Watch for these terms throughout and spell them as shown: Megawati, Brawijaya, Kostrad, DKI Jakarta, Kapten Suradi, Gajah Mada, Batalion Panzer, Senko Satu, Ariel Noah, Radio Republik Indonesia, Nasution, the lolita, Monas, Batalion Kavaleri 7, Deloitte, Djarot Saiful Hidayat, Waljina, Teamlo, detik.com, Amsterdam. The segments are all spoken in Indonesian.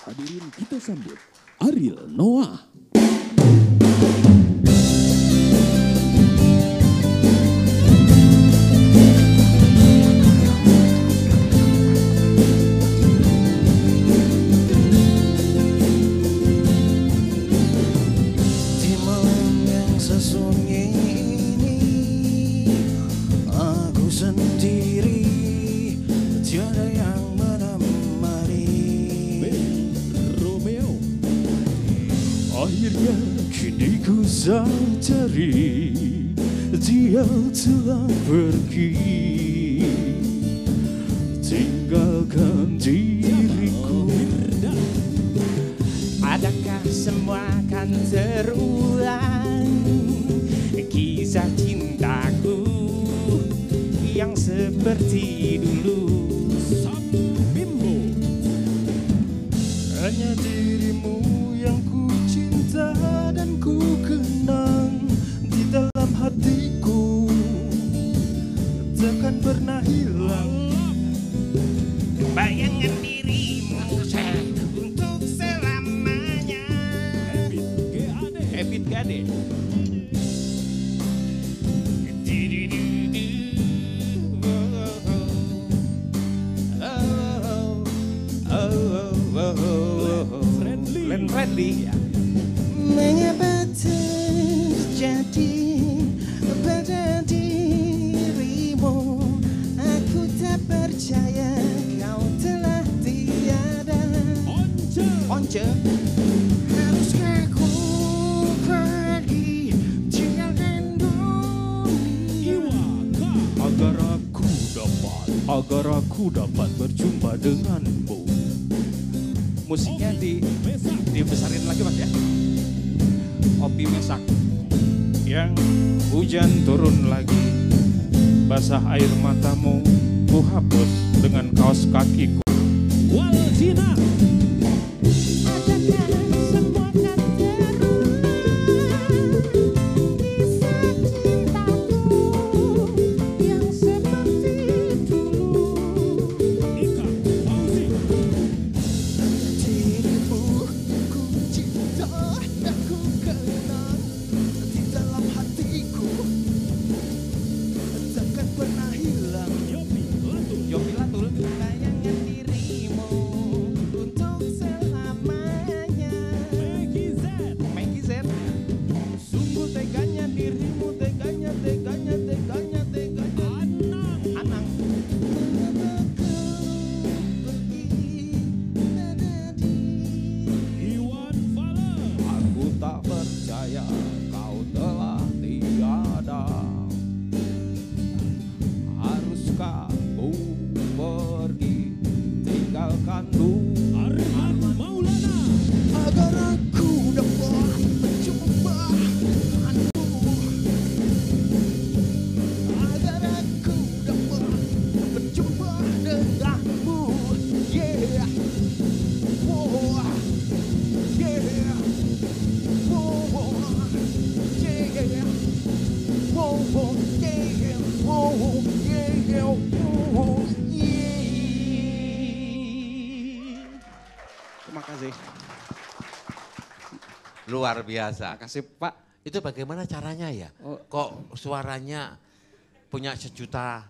Hadirin kita sambut Ariel Noah. Akhirnya kini ku sadari dia telah pergi, tinggalkan diriku. Adakah semua akan terulang, kisah cintaku yang seperti dulu? Hanya dirimu yang ku cinta dan ku kenang di dalam hatiku, takkan pernah hilang. Bayangan dirimu untuk selamanya. Habit gade. Friendly. Mengapa terjadi pada dirimu? Aku tak percaya kau telah tiada. Once. Haruskah ku pergi tinggalkan dunia agar aku dapat berjumpa denganmu? Musiknya dibesarin lagi mas ya. Opi Mesak. Yang hujan turun lagi, basah air matamu ku hapus dengan kaos kakiku. Waljina. Luar biasa. Kasih Pak. Itu bagaimana caranya ya? Oh. Kok suaranya punya sejuta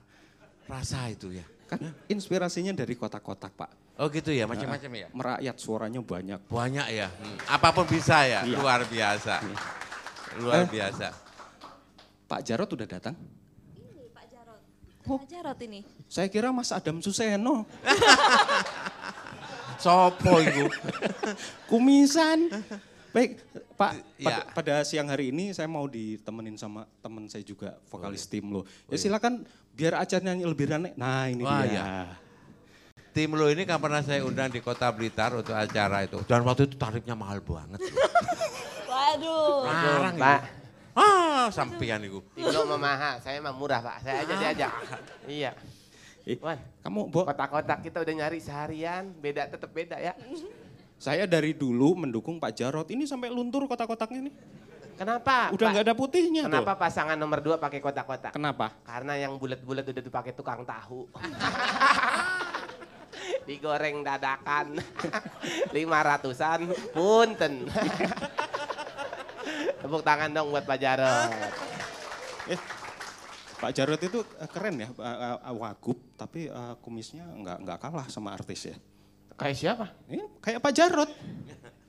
rasa itu ya? Kan inspirasinya dari kotak-kotak Pak. Oh gitu ya, macam-macam ya? Merakyat suaranya banyak. Banyak ya? Apapun bisa ya? Iya. Luar biasa. Iya. Luar biasa. Pak Djarot udah datang? Ini Pak Djarot. Pak Djarot ini. Saya kira Mas Adam Suseno. Sopo itu. Kumisan. Baik, Pak, ya. Pada siang hari ini saya mau ditemenin sama teman saya juga, vokalis Teamlo. Ya silakan biar acaranya lebih rame. Nah ini dia. Ya. Teamlo ini kan pernah saya undang di Kota Blitar untuk acara itu. Dan waktu itu tarifnya mahal banget. Waduh. Larang Pak. Ah, sampean itu. Teamlo mah mahal, saya mah murah Pak. Saya aja diajak. Iya. Wan, kamu kotak-kotak kita udah nyari seharian, beda tetap beda ya. Saya dari dulu mendukung Pak Djarot, ini sampai luntur kotak-kotaknya nih. Kenapa? Udah nggak ada putihnya. Kenapa tuh? Pasangan nomor 2 pakai kotak-kotak? Kenapa? Karena yang bulat-bulat udah dipakai tukang tahu. digoreng dadakan 500-an punten. Tepuk tangan dong buat Pak Djarot. Pak Djarot itu keren ya, wagub tapi kumisnya nggak kalah sama artis ya. Kayak siapa? Kayak Pak Djarot.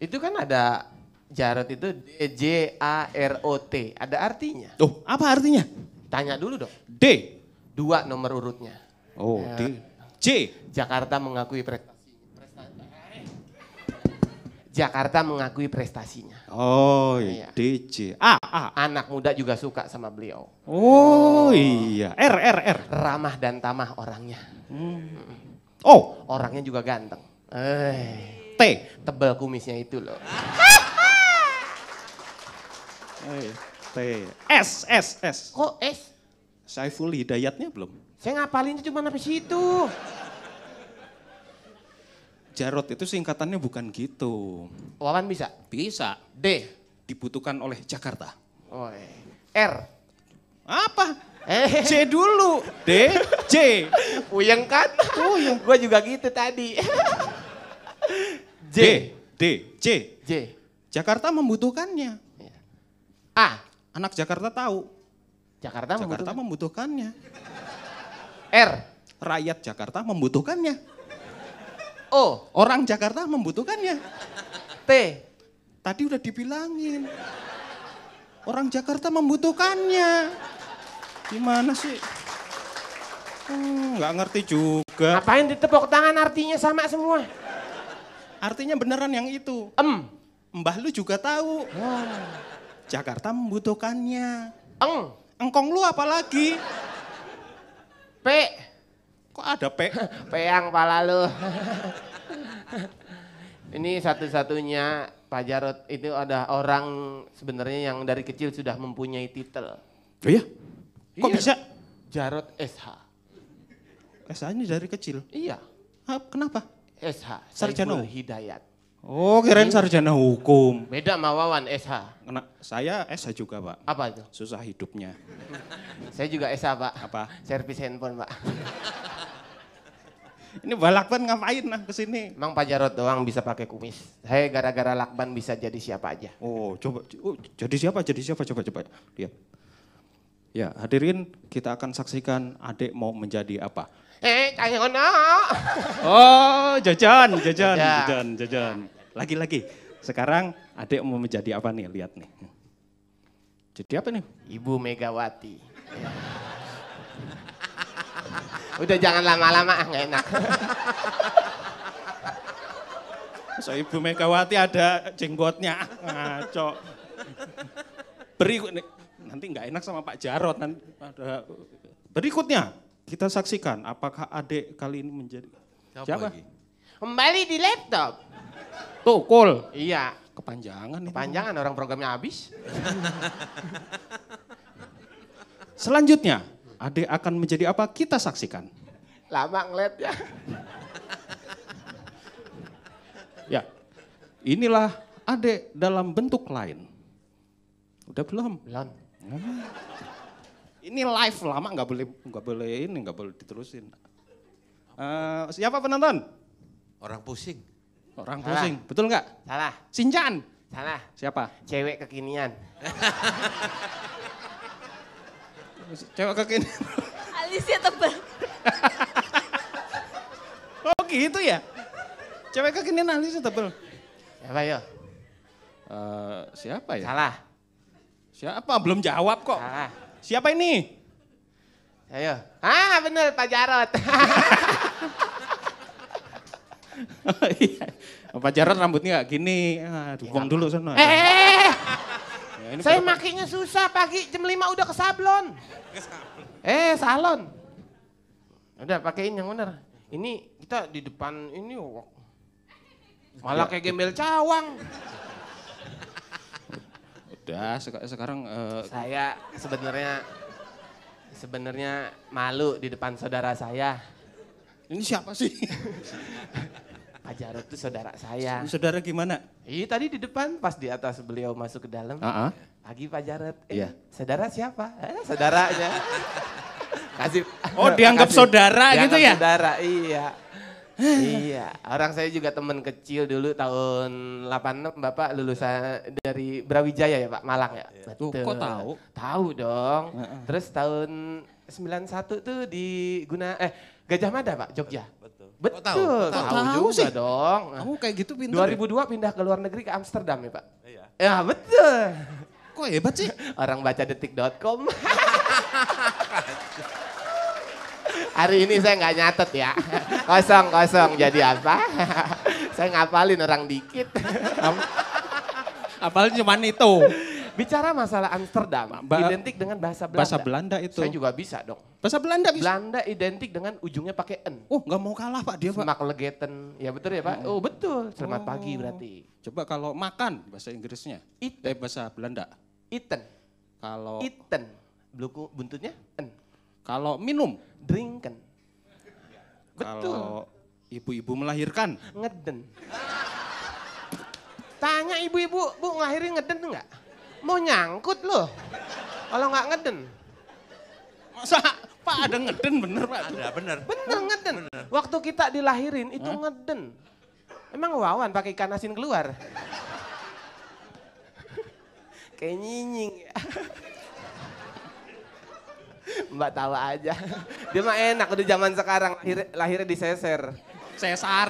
Itu kan ada Djarot itu J-A-R-O-T, ada artinya. Oh, apa artinya? Tanya dulu dong. D. 2 nomor urutnya. Oh, D. J. Jakarta mengakui prestasinya. Oh, iya. DJ. A. Anak muda juga suka sama beliau. Oh, iya. R. Ramah dan tamah orangnya. Oh. Orangnya juga ganteng. T. Tebal kumisnya itu loh. T. S. Kok S? Saiful Hidayatnya belum. Saya ngapalinnya cuma sampai situ. Djarot itu singkatannya bukan gitu. Wawan bisa? Bisa. D. Dibutuhkan oleh Jakarta. Oh, R. Apa? C dulu. D, C. Uyeng kan? Uyeng. Gue juga gitu tadi. J. D, C. J. Jakarta membutuhkannya. A. Anak Jakarta tahu. Jakarta membutuhkannya. R. Rakyat Jakarta membutuhkannya. Oh, orang Jakarta membutuhkannya. T. Tadi udah dibilangin. Orang Jakarta membutuhkannya. Gimana sih? Nggak ngerti juga. Ngapain ditepuk tangan, artinya sama semua. Artinya beneran yang itu. Mbah lu juga tahu. Wow. Jakarta membutuhkannya. Engkong lu apalagi? P. Kok ada pe? Peang pala lu. Ini satu-satunya Pak Djarot itu ada orang sebenarnya yang dari kecil sudah mempunyai titel. Oh iya? Kok iya. Bisa? Djarot SH. SH-nya dari kecil? Iya. Kenapa? SH, Sarjana Hidayat. Oh, kirain sarjana hukum. Beda sama Wawan, SH. Saya SH juga, Pak. Apa itu? Susah hidupnya. Saya juga SH, Pak. Apa? Servis handphone, Pak. Ini Mbak Lakban ngapain nah kesini? Emang Pak Djarot doang bisa pakai kumis. Saya gara-gara Lakban bisa jadi siapa aja. Oh, coba. Oh, jadi siapa? Coba. Lihat. Ya, hadirin, kita akan saksikan adik mau menjadi apa. Oh, jajan. Lagi. Sekarang adik mau menjadi apa nih? Lihat nih. Jadi apa nih? Ibu Megawati. Udah jangan lama-lama, nggak enak. So, Ibu Megawati ada jenggotnya, ngaco. Berikut, nanti nggak enak sama Pak Djarot. Nanti ada berikutnya. Kita saksikan apakah adik kali ini menjadi siapa? Kembali di laptop. Tuh, cool. Iya. Kepanjangan orang programnya habis. Selanjutnya, adik akan menjadi apa? Kita saksikan. Lama ngeliatnya. Ya, inilah adik dalam bentuk lain. Udah belum? Belum. Ini live lama nggak boleh diterusin. Siapa penonton? Orang pusing. Salah. Betul nggak? Salah. Sincan. Salah. Siapa? Cewek kekinian. Cewek kekinian. Alisnya tebal. Oh gitu ya? Cewek kekinian alisnya tebal. Siapa ya? Siapa ya? Salah. Siapa? Belum jawab kok. Salah. Siapa ini? Ayo. Ah bener Pak Djarot. Oh, iya. Pak Djarot rambutnya gak gini. Dukung dulu sana. Ya, ini saya makinya susah pagi jam 5 udah ke sablon. Salon. Udah pakein yang bener. Ini kita di depan ini malah kayak gembel cawang. Udah sekarang saya sebenarnya malu di depan saudara saya. Ini siapa sih? Pak Djarot itu saudara saya. Saudara gimana? Iya tadi di depan pas di atas beliau masuk ke dalam. Pagi Pak Djarot. Iya. Saudara siapa? Saudaranya. Kasih. Oh dianggap saudara gitu ya? Saudara iya. Iya, orang saya juga teman kecil dulu tahun 86 Bapak lulusan dari Brawijaya ya Pak, Malang ya? Iya. Betul. Kok tahu? Tahu dong. Terus tahun 91 tuh di Gajah Mada Pak, Jogja. Betul. Betul. Kok tahu? Tahu juga sih dong. Kamu kayak gitu pintu. 2002 deh. Pindah ke luar negeri ke Amsterdam ya Pak? Iya. Ya betul. Kok hebat sih? Orang baca detik.com. Hari ini saya nggak nyatet ya, kosong-kosong jadi apa, saya ngapalin orang dikit. Apalagi cuman itu. Bicara masalah Amsterdam, identik dengan bahasa Belanda. Bahasa Belanda itu. Saya juga bisa dong. Bahasa Belanda bisa? Belanda identik dengan ujungnya pakai N. Oh nggak mau kalah Pak dia Pak. Smaklegeten, ya betul ya Pak? Oh betul, selamat pagi berarti. Coba kalau makan bahasa Inggrisnya, bahasa Belanda. Eten. Kalau eten, buntutnya N. Kalau minum, drinken. Betul. Kalau ibu-ibu melahirkan, ngeden. Tanya ibu-ibu, Bu ngelahirin ngeden enggak? Mau nyangkut loh, kalau nggak ngeden. Masa Pak ada ngeden bener Pak? Ada bener. Bener ngeden. Bener. Waktu kita dilahirin itu ngeden. Emang Wawan pakai ikan asin keluar? Kayak nyinying. Mbak tawa aja, dia mah enak udah zaman sekarang, lahirnya diseser. Sesar.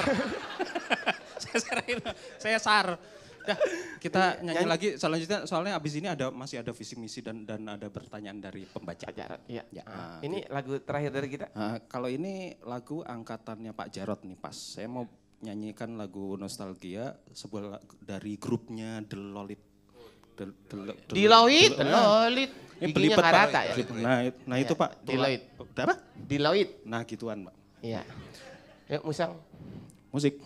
Sesar. Dah, kita nyanyi lagi selanjutnya, soalnya abis ini ada masih ada visi misi dan ada pertanyaan dari pembaca. Jarot, iya. Ya, ini lagu terakhir dari kita? Kalau ini lagu angkatannya Pak Jarot nih pas, saya mau nyanyikan lagu nostalgia sebuah dari grupnya The Lolita. Deloitte, Deloitte. Ini belibet rata ya. Nah itu Pak. Deloitte. Apa? Deloitte. Nah gituan Pak. Iya. Yuk musang. Musik.